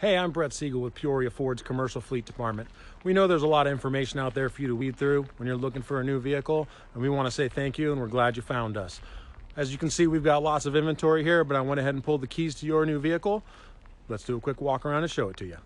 Hey, I'm Brett Siegel with Peoria Ford's Commercial Fleet Department. We know there's a lot of information out there for you to weed through when you're looking for a new vehicle, and we want to say thank you and we're glad you found us. As you can see, we've got lots of inventory here, but I went ahead and pulled the keys to your new vehicle. Let's do a quick walk around and show it to you.